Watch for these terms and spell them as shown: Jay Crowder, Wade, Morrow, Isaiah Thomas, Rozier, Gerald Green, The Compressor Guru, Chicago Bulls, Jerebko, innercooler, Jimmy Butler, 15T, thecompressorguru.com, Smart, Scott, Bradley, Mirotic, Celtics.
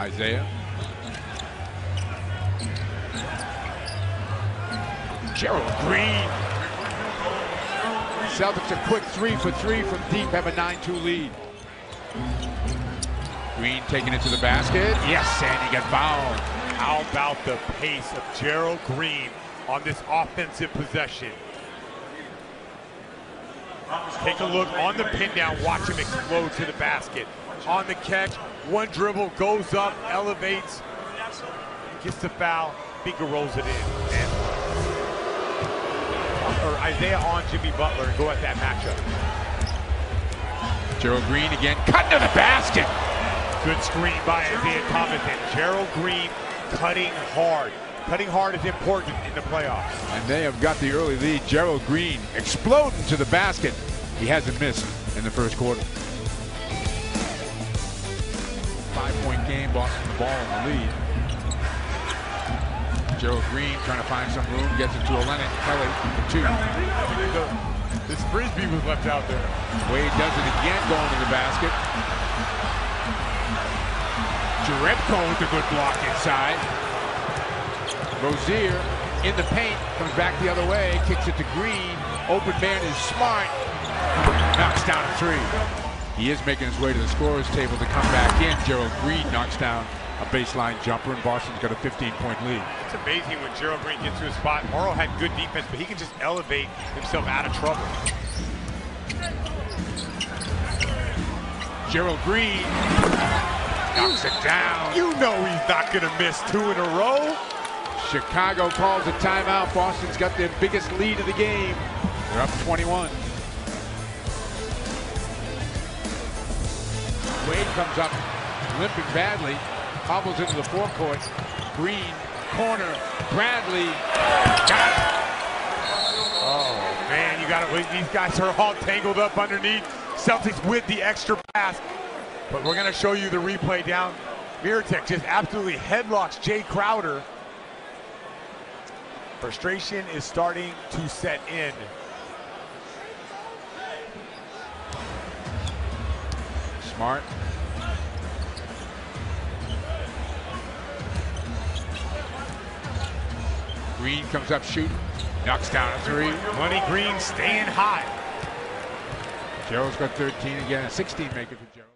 Isaiah. Gerald Green. Celtics a quick 3 for 3 from deep, have a 9-2 lead. Green taking it to the basket. Yes, and he got fouled. How about the pace of Gerald Green on this offensive possession? Take a look on the pin down, watch him explode to the basket. On the catch, one dribble, goes up, elevates, gets the foul, Bika rolls it in. Or Isaiah on Jimmy Butler and go at that matchup. Gerald Green again, cut to the basket. Good screen by Isaiah Thomas, and Gerald Green cutting hard. Cutting hard is important in the playoffs. And they have got the early lead. Gerald Green exploding to the basket. He hasn't missed in the first quarter. 5-point game, Boston the ball in the lead. Gerald Green trying to find some room, gets it to Olenek. Kelly for two. This frisbee was left out there. Wade does it again, going to the basket. Jerebko with a good block inside. Rozier in the paint, comes back the other way, kicks it to Green. Open man is Smart. Knocks down a three. He is making his way to the scorer's table to come back in. Gerald Green knocks down a baseline jumper, and Boston's got a 15-point lead. It's amazing when Gerald Green gets to his spot. Morrow had good defense, but he can just elevate himself out of trouble. Gerald Green knocks it down. You know he's not going to miss two in a row. Chicago calls a timeout. Boston's got their biggest lead of the game. They're up 21. Wade comes up limping badly. Hobbles into the forecourt. Green, corner, Bradley. Got it. Oh, man, you got it. These guys are all tangled up underneath. Celtics with the extra pass. But we're going to show you the replay down. Mirotic just absolutely headlocks Jay Crowder. Frustration is starting to set in. Smart. Green comes up shooting, knocks down a three. Money Green staying high. Gerald's got 13 again, a 16 maker for Gerald.